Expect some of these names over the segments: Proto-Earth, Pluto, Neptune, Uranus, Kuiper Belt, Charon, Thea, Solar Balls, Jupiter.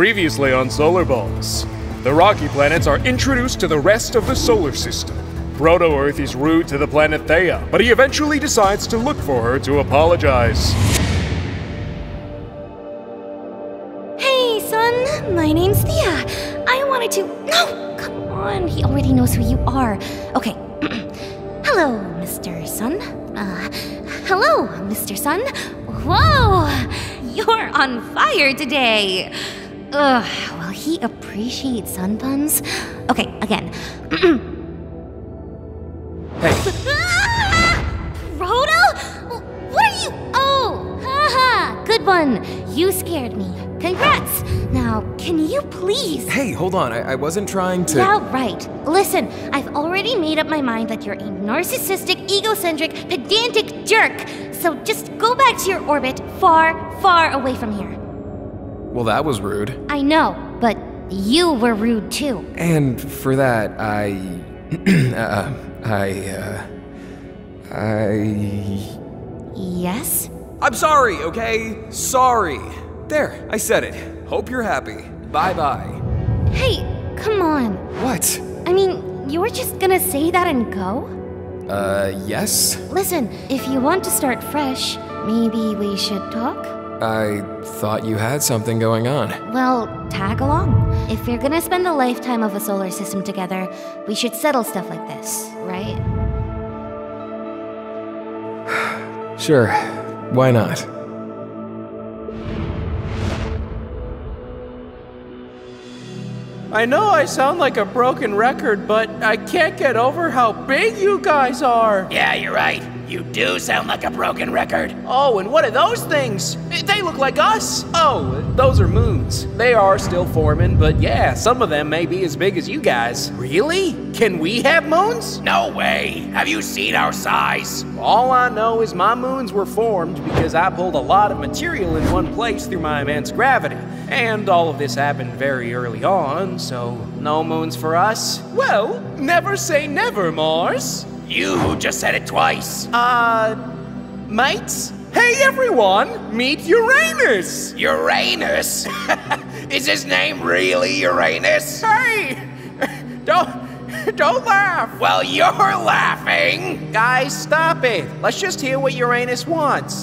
Previously on Solar Balls, the rocky planets are introduced to the rest of the solar system. Proto-Earth is rude to the planet Thea, but he eventually decides to look for her to apologize. Hey, son. My name's Thea. I wanted to... No! Come on. He already knows who you are. Okay. Hello, Mr. Sun. Hello, Mr. Sun. Whoa! You're on fire today. Ugh, well, he appreciates sun puns. Okay, again. Hey. Proto? What are you? Oh, haha, good one. You scared me. Congrats. Now, can you please? Hey, hold on. I wasn't trying to. Yeah, right. Listen, I've already made up my mind that you're a narcissistic, egocentric, pedantic jerk. So just go back to your orbit far, far away from here. Well, that was rude. I know, but you were rude too. And for that, Yes? I'm sorry, okay? Sorry. There, I said it. Hope you're happy. Bye-bye. Hey, come on. What? I mean, you're just gonna say that and go? Yes? Listen, if you want to start fresh, maybe we should talk? I thought you had something going on. Well, tag along. If we're gonna spend the lifetime of a solar system together, we should settle stuff like this, right? Sure. Why not? I know I sound like a broken record, but I can't get over how big you guys are. Yeah, you're right. You do sound like a broken record. Oh, and what are those things? They look like us. Oh, those are moons. They are still forming, but yeah, some of them may be as big as you guys. Really? Can we have moons? No way. Have you seen our size? All I know is my moons were formed because I pulled a lot of material in one place through my immense gravity. And all of this happened very early on, so no moons for us. Well, never say never, Mars. You just said it twice. Mates? Hey everyone, meet Uranus! Uranus? Is his name really Uranus? Hey! Don't laugh! Well, you're laughing! Guys, stop it! Let's just hear what Uranus wants.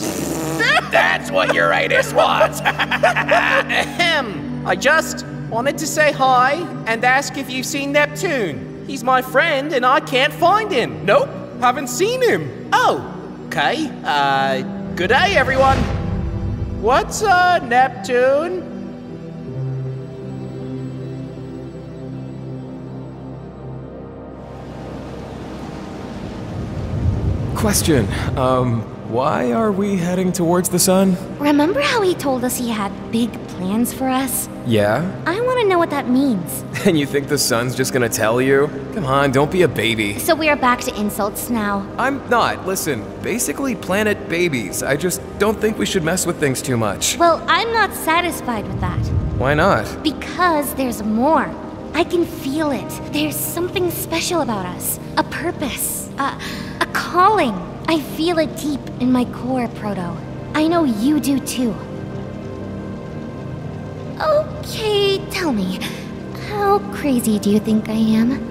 That's what Uranus wants! Ahem. I just wanted to say hi and ask if you've seen Neptune. He's my friend, and I can't find him. Nope, haven't seen him. Oh, okay. Good day, everyone. What's Neptune? Question, why are we heading towards the sun? Remember how he told us he had big plans for us? Yeah? I want to know what that means. And you think the sun's just gonna tell you? Come on, don't be a baby. So we are back to insults now. I'm not. Listen, basically planet babies. I just don't think we should mess with things too much. Well, I'm not satisfied with that. Why not? Because there's more. I can feel it. There's something special about us. A purpose. A calling. I feel it deep in my core, Proto. I know you do too. Okay, tell me, how crazy do you think I am?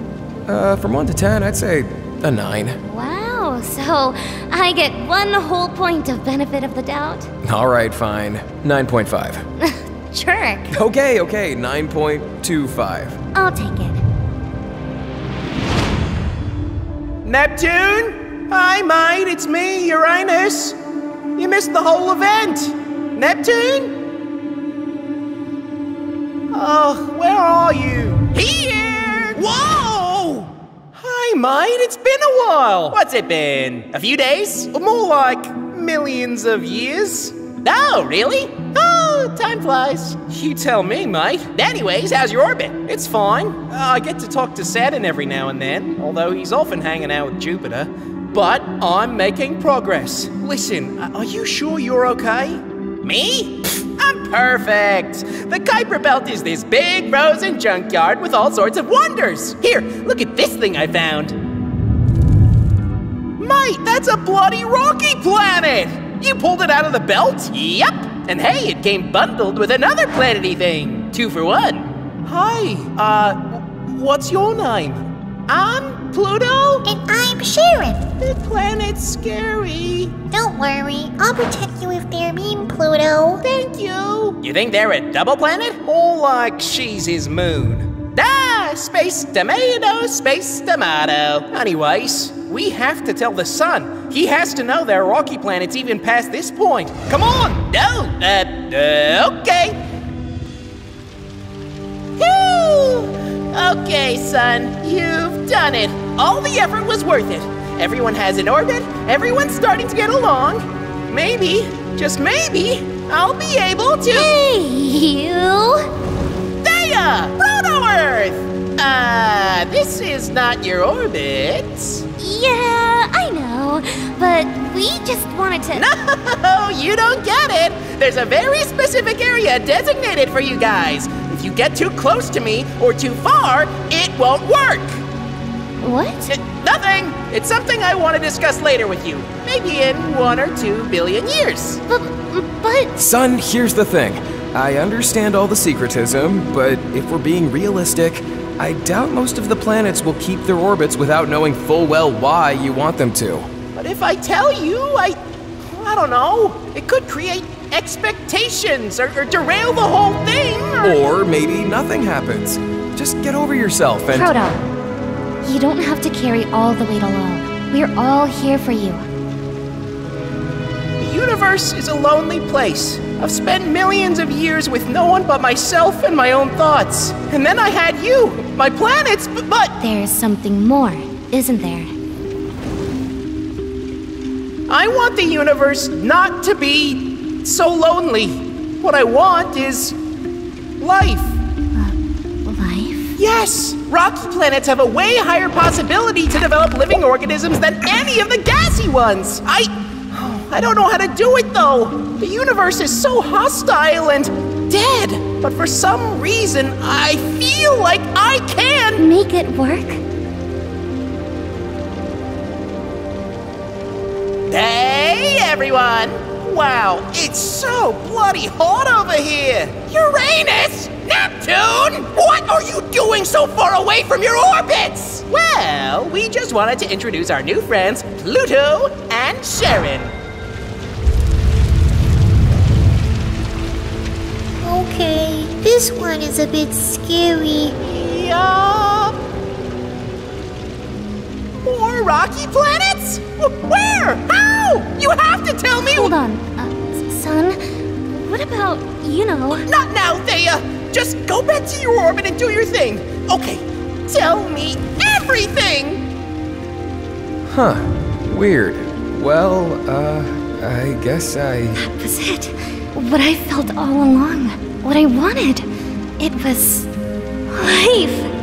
From 1 to 10, I'd say a 9. Wow, so I get one whole point of benefit of the doubt? All right, fine. 9.5. Jerk. Okay, 9.25. I'll take it. Neptune? Hi, mate, it's me, Uranus. You missed the whole event. Neptune? Oh, where are you? Here! Whoa! Hi, mate, it's been a while. What's it been? A few days? More like millions of years. Oh, really? Oh, time flies. You tell me, mate. Anyways, how's your orbit? It's fine. I get to talk to Saturn every now and then, although he's often hanging out with Jupiter. But I'm making progress. Listen, are you sure you're okay? Me? I'm perfect! The Kuiper Belt is this big frozen junkyard with all sorts of wonders! Here, look at this thing I found! Mate, that's a bloody rocky planet! You pulled it out of the belt? Yep! And hey, it came bundled with another planety thing! Two for one. Hi, what's your name? I'm Pluto. And I'm Charon. The planet's scary. Don't worry, I'll protect you if they're mean, Pluto. Thank you. You think they're a double planet? More like she's his moon. Ah, space tomato, space tomato. Anyways, we have to tell the sun. He has to know there are rocky planets even past this point. Come on! No! Okay. Whew! Okay, sun, you've done it. All the effort was worth it. Everyone has an orbit, everyone's starting to get along. Maybe, just maybe, I'll be able to... Hey, you! Thea! Proto-Earth! This is not your orbit. Yeah, I know, but we just wanted to... No, you don't get it! There's a very specific area designated for you guys. If you get too close to me or too far, it won't work. What? Nothing! It's something I want to discuss later with you. Maybe in 1 or 2 billion years. But... Son, here's the thing. I understand all the secretism, but if we're being realistic, I doubt most of the planets will keep their orbits without knowing full well why you want them to. But if I tell you, I don't know. It could create expectations or derail the whole thing. Or maybe nothing happens. Just get over yourself and... Proto, you don't have to carry all the weight alone. We're all here for you. The universe is a lonely place. I've spent millions of years with no one but myself and my own thoughts. And then I had you, my planets, but... There's something more, isn't there? I want the universe not to be so lonely. What I want is life. Life? Yes! Rocky planets have a way higher possibility to develop living organisms than any of the gassy ones. I don't know how to do it, though. The universe is so hostile and dead. But for some reason, I feel like I can... Make it work? Hey, everyone! Wow, it's so bloody hot over here! Uranus! Neptune! What are you doing so far away from your orbits? Well, we just wanted to introduce our new friends, Pluto and Charon. Okay, this one is a bit scary. Yup. More rocky planets? Where? How? You have to tell me! Hold on, son. What about, you know... Not now, Thea! Just go back to your orbit and do your thing! Okay, tell me everything! Huh. Weird. Well, I guess I... That was it. What I felt all along. What I wanted. It was... life!